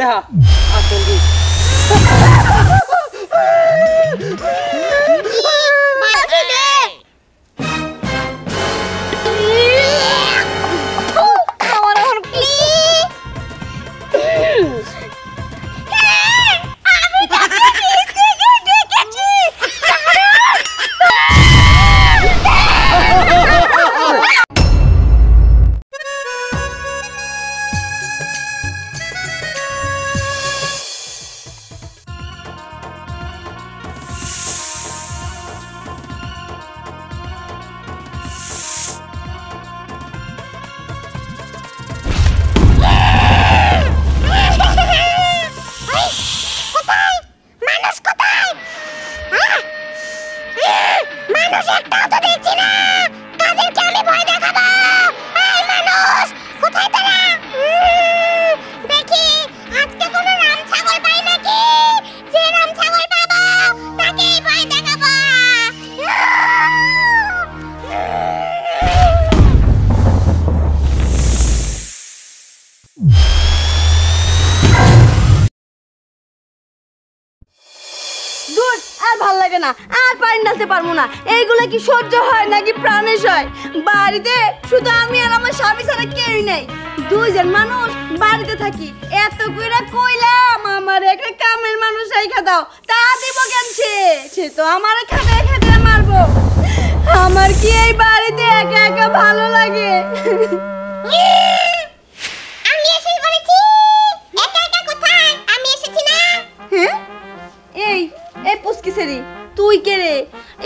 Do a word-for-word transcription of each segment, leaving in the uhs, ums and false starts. Deha, deha. সহ্য হয় নাকি প্রাণে হয় বাড়িতে শুধু আমি আর আমার স্বামী ছাড়া কেউ নেই দুইজন মানুষ বাড়িতে থাকি এত কইরা কইলাম আমারে একটা কামের মানুষ আইখা দাও তা দিব কেনছে সে তো আমারে খাবে খেতে মারবো আমার কি এই বাড়িতে একা একা ভালো লাগে আমি এসে বলেছি একা একা কোথায় আমি এসেছি না হ্যাঁ এই এই পুষ্কিছেরি তুই কে রে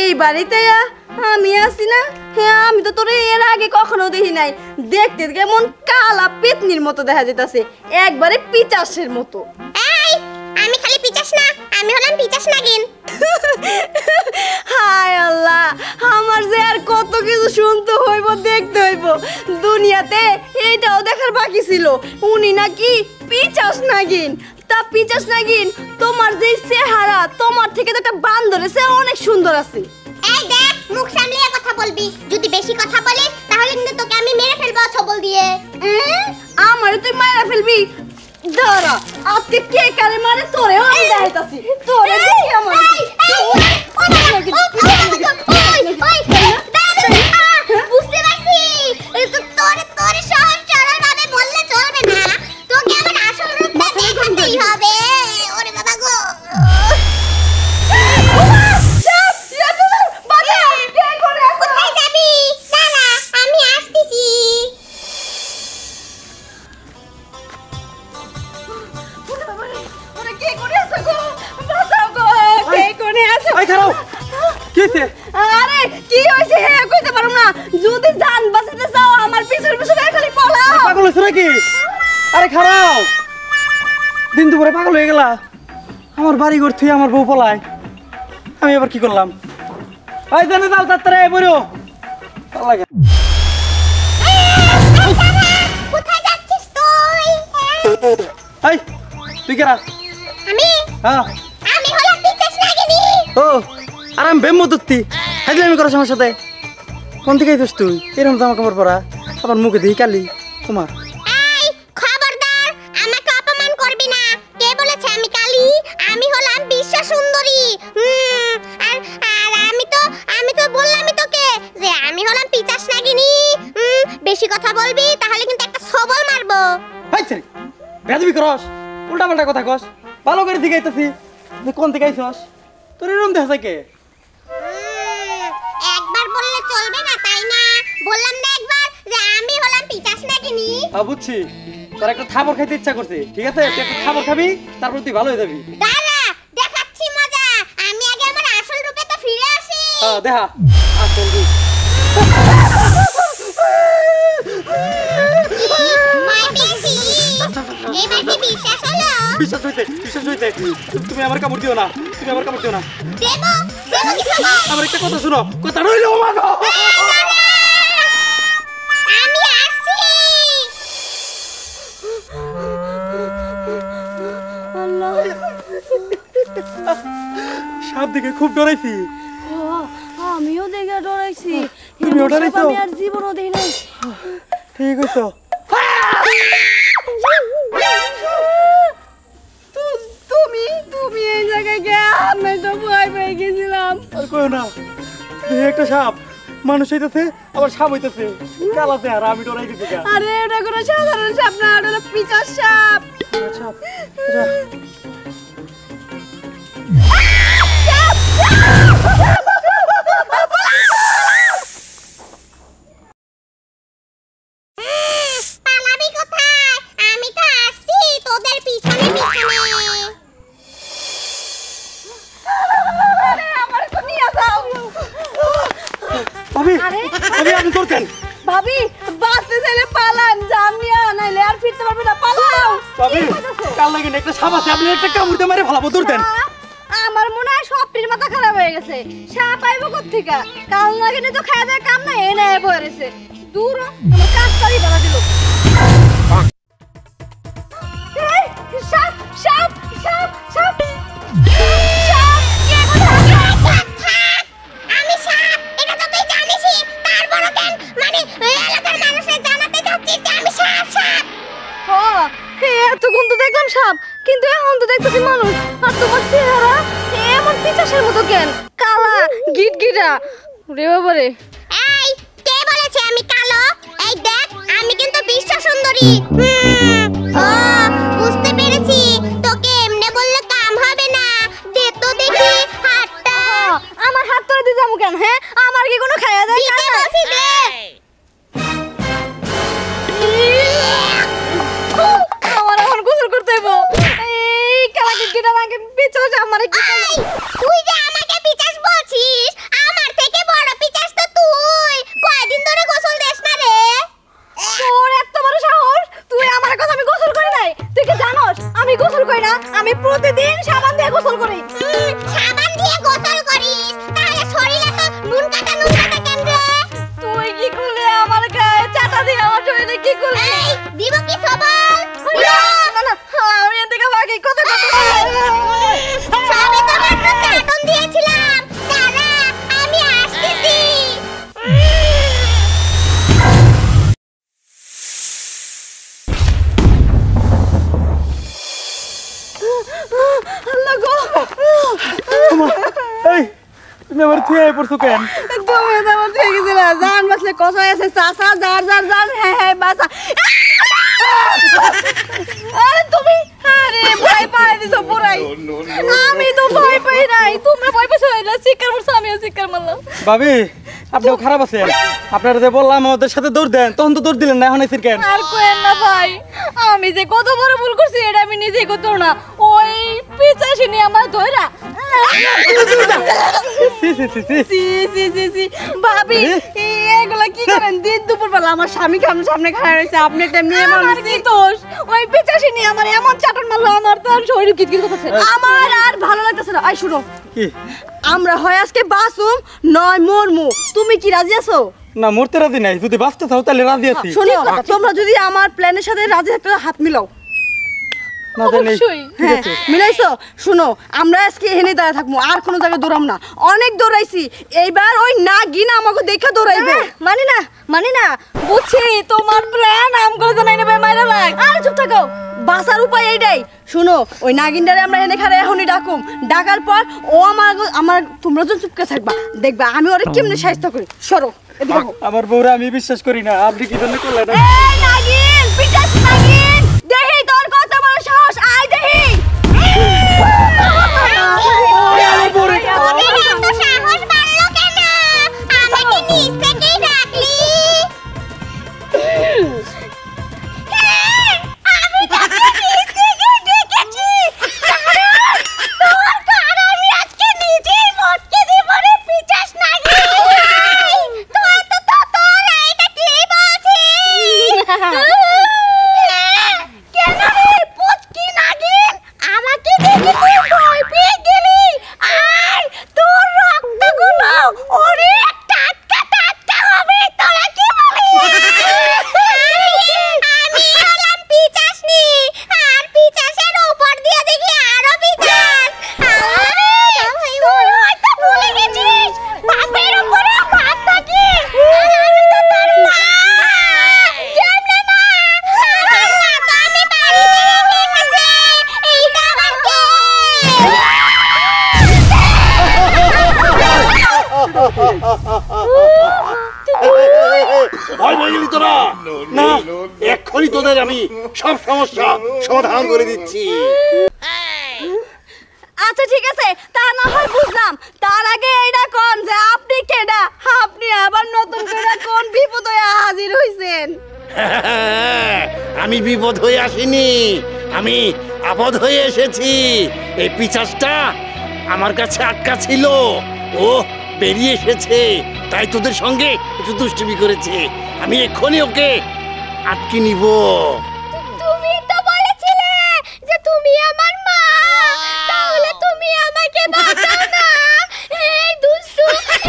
এই বাড়িতে আমি আসি না হ্যাঁ আমি তো তোরে এর আগে কখনো দেখি নাই দেখতে কেমন কালা পেতনির মতো দেখা যাইতাছে একবারে পিচাসের মতো এই আমি খালি পিচাস না আমি হলাম পিশাচ নাগিন হায় আল্লাহ আমার যে আর কত কিছু শুনতে হইব দেখতে হইব দুনিয়াতে এইটাও দেখার বাকি ছিল উনি নাকি পিশাচ নাগিন তা পিশাচ নাগিন তোমার যে চেহারা তোমার থেকে তো একটা বান্দরের চেয়ে অনেক সুন্দর আছে এই দেখ মুখ সামলিয়ে কথা বলবি যদি বেশি কথা বলিস তাহলে কিন্তু তোকে আমি মেরে ফেলব ছবল দিয়ে আমারে তুই মেরে ফেলবি ধরা আজকে কে কারে মারে তোরে আমি দেখাইতাছি তোরে দেখি আমার ওই ওই বুঝতে পারছি তোরে তোরে সহজ সরল ভাবে বললে চলবে না তোকে আমার আসল রূপটা দেখাতেই হবে ওরে বাবা গো পাগল হয়ে গেল আমার বাড়ি ঘর থেকে আমার বউ পলায় আমি এবার কি করলাম ওই জানে দাও তাড়াতাড়ি এই বড় ভালো লাগে কোথায় যাচ্ছিস তুই এই তুই কেরা আমি হ্যাঁ আমি হলাম পিশাচ নাগিনী ও আরাম বেমদুতি আজকে আমি করার সমস্যা তাই কোন থেকে আইছিস তুই এরকম জামা কাপড় পরা আমার মুখে দেই কালি তোমার উল্টাপাল্টা কথা কস ভালো করে দেখাইতাছি তুই কোন থেকে আইছস তোর এরকম দেখা থাকে একবার বললে চলবে না তাই না বললাম না একবার যে আমি হলাম পিশাচ নাগিনী আ বুঝছি তোর একটা খাবার খেতে ইচ্ছা করছে ঠিক আছে তুই একটা খাবার খাবি তারপর তুই ভালো হয়ে যাবি দাঁড়া দেখাচ্ছি মজা আমি আগে আমার আসল রূপে তো ফিরে আসি হ্যাঁ দেখা আসল রূপ এবার কি বিশ্বাস হলো বিশ্বাস হইছে বিশ্বাস হইছে তুমি আমার কামড় দিও না তুমি আমার কামড় দিও না দেব দেব কি খাবো আমার একটা কথা শুনো কথা রইলো মা গো আমি আসি আল্লাহ সাপ দেখে খুব ডরাইছি আমিও দেখে ডরাইছি তুমি ডরাইছো আমি আর জীবনও দেখি নাই ঠিক হইছো একটা সাপ মানুষ হইতেছে আবার সাপ হইতেছে কালাতে আর আমি ডরাইতেছি কা আরে এটা কোন সাধারণ সাপ না এটা হলো পিশাচ সাপ সাপ সাপ ভাবি আপনিও খারাপ আছেন আপনারা যে বললাম আমাদের সাথে দৌড় দেন তখন তো দৌড় দিলেন না এখন এসের কেন আর কোয়েন না ভাই আমি যে কত বড় ভুল করছি এটা আমি নিজেই করতে না ওই পিছাসি নি আমার ধইরা সি সি সি সি সি সি সি ভাবি এইগুলা কি করেন দিন দুপুরবেলা আমার স্বামী কাম সামনে খাড়া রইছে আপনি একটা মেয়ে মানুষ কি দোষ ওই পিছাসি নি আমার এমন চাটন মারলো আমার তো শরীর কিটকিট করতেছে আমার আর ভালো লাগতেছে না আই শুনো কি আমরা হয় আজকে বাসুম নয় মরমু তুমি কি রাজি আছো না মরতে রাজি নাই যদি বাঁচতে চাও তাহলে রাজি আছি শুনো তোমরা যদি আমার প্ল্যানের সাথে রাজি থাকো হাত মিলাও না দেনে ঠিক আছে মিলাইছো শুনো আমরা আজকে এখানেই দাঁড়া থাকমু আর কোন জায়গায় দৌড়াম না অনেক দৌড়াইছি এইবার ওই নাগিন আমাকে দেখে দৌড়াইবে মানি না মানি না বুঝছি তোমার প্ল্যান আমগো জানাই নেবে মাইরা লাগ আর চুপ থাকো বাসার উপায় এইটাই শুনো ওই নাগিনটারে আমরা এনে খারে এখনই ডাকুম ডাকার পর ও আমার আমার তোমরা তো চুপকে থাকবা দেখবা আমি ওরে কেমনে সাহায্য করি সরো এদিকে আমার বউরা আমি বিশ্বাস করি না আপনি কি জন্য করলেন এই নাগিন পিশাচ নাগিন দেহি তোর কত বড় সাহস আই দেহি আমার বউরে এত সাহস বাড়লো কেন আমাকে নিজ থেকেই রাখলি Ha ha! গেলি তোরা না এক্ষুনি তোদের আমি সব সমস্যা সমাধান করে দিচ্ছি আচ্ছা ঠিক আছে তা না হয় বুঝলাম তার আগে এইটা কোন যে আপনি কেডা আপনি আবার নতুন করে কোন বিপদে হাজির হইছেন আমি বিপদ হয়ে আসিনি আমি আপদ হয়ে এসেছি এই পিছাসটা আমার কাছে আটকা ছিল ও বেরিয়ে এসেছে তাই তোদের সঙ্গে একটু দুষ্টুমি করেছে আমি এখনি ওকে আটকে নিব তুমি তো বলেছিলে যে তুমি আমার মা তাহলে তুমি আমাকে বাঁচাও না এই দুষ্টু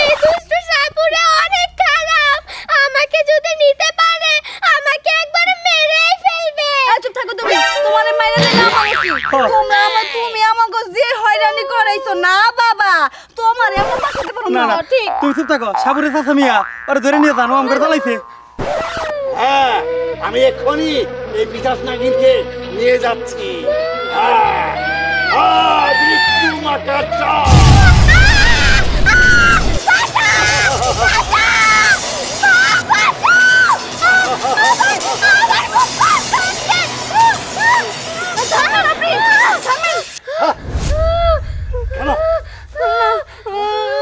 এই দুষ্টু সাপুরে অনেক খারাপ আমাকে যদি নিতে পারে আমাকে একবার মেরেই ফেলবে চুপ থাকো তুমি তোমার মাইরা দিলে আমাকে তোমরা আমার তুমি আমাকে যে হয়রানি করাইছো না বাবা তোমার এমন বাঁচাতে পারো না ঠিক তুমি চুপ থাকো সাপুরে সাসামিয়া আরে ধরে নিয়ে জানো আমগর জ্বালাইছে হ্যাঁ আমি এখনি এই পিশাচ নাগিনকে নিয়ে যাচ্ছি হ্যাঁ হ্যাঁ বিট্টু মাকাচা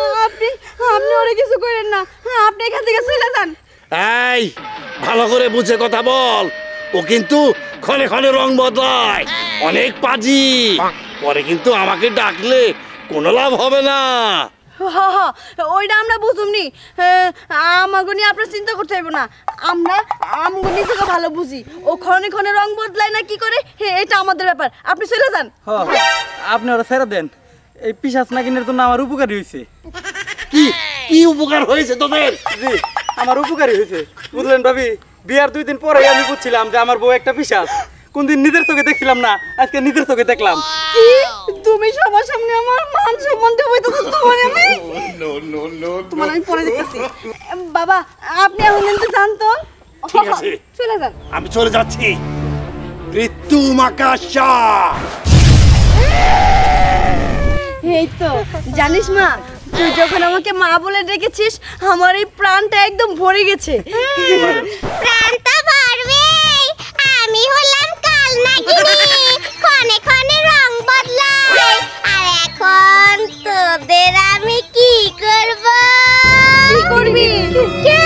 আপনি আপনি ওরে কিছু করেন না আপনি এখান থেকে চলে যান এই ভালো করে বুঝে কথা বল ও কিন্তু ক্ষণে ক্ষণে রং বদলায় অনেক পাজি পরে কিন্তু আমাকে ডাকলে কোনো লাভ হবে না ওইটা আমরা বুঝুমনি আমাকে নিয়ে আপনার চিন্তা করতে হবে না আমরা আমাকে নিজে ভালো বুঝি ও ক্ষণে ক্ষণে রং বদলায় না কি করে এটা আমাদের ব্যাপার আপনি চলে যান আপনি ওরা ছেড়ে দেন এই পিশাচ নাগিনের জন্য আমার উপকারী হয়েছে কি কি উপকার হয়েছে তোদের জি আমার উপকারী হয়েছে বুঝলেন ভাবি বিয়ার দুই দিন পরে আমি বুঝছিলাম যে আমার বউ একটা পিশাচ কোনদিন নিজের চোখে দেখছিলাম না আজকে নিজের চোখে দেখলাম তুমি সবার সামনে আমার মান সম্মানটা হইতাছে তোমার আমি নো নো নো তোমার আমি পরে দেখতেছি বাবা আপনি এখন তো জানতো ঠিক আছে চলে যান আমি চলে যাচ্ছি মৃত্যু মাকাশা এই তো জানিস মা তুই যখন আমাকে মা বলে ডেকেছিস আমার এই প্রাণটা একদম ভরে গেছে প্রাণটা ভরবে আমি হলাম কাল নাগিনী ক্ষণে ক্ষণে রং বদলাই আর এখন তোদের আমি কি করব কি করবি